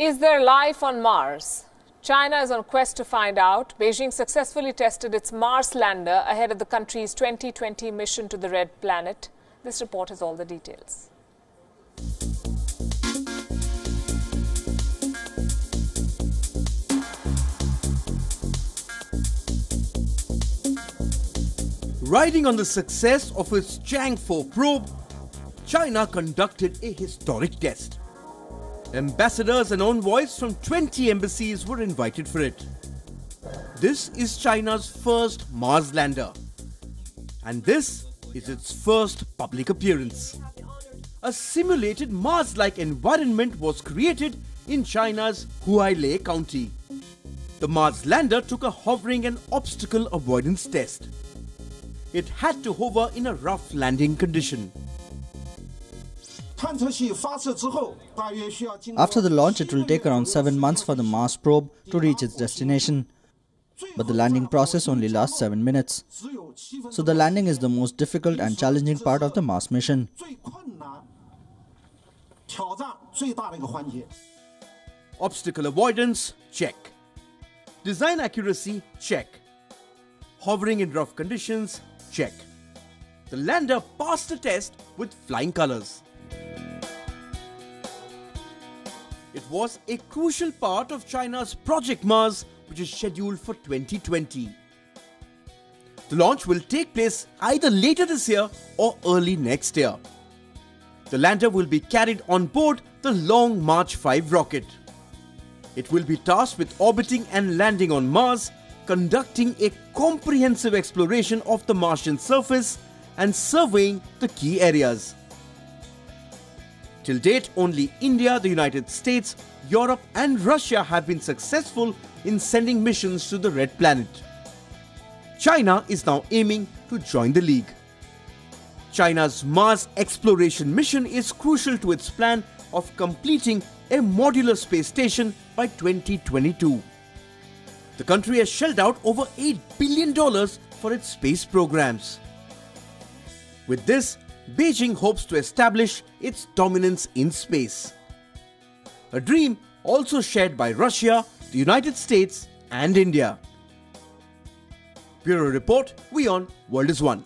Is there life on Mars? China is on a quest to find out. Beijing successfully tested its Mars lander ahead of the country's 2020 mission to the Red Planet. This report has all the details. Riding on the success of its Chang'e 4 probe, China conducted a historic test. Ambassadors and envoys from 20 embassies were invited for it. This is China's first Mars lander, and this is its first public appearance. A simulated Mars-like environment was created in China's Huailai County. The Mars lander took a hovering and obstacle avoidance test. It had to hover in a rough landing condition. After the launch, it will take around 7 months for the Mars probe to reach its destination. But the landing process only lasts 7 minutes. So the landing is the most difficult and challenging part of the Mars mission. Obstacle avoidance, check. Design accuracy, check. Hovering in rough conditions, check. The lander passed the test with flying colors. It was a crucial part of China's Project Mars, which is scheduled for 2020. The launch will take place either later this year or early next year. The lander will be carried on board the Long March 5 rocket. It will be tasked with orbiting and landing on Mars, conducting a comprehensive exploration of the Martian surface and surveying the key areas. Till date, only India, the United States, Europe and Russia have been successful in sending missions to the Red Planet. China is now aiming to join the league. China's Mars exploration mission is crucial to its plan of completing a modular space station by 2022. The country has shelled out over $8 billion for its space programs. With this, Beijing hopes to establish its dominance in space. A dream also shared by Russia, the United States and India. Bureau Report, WION, World is One.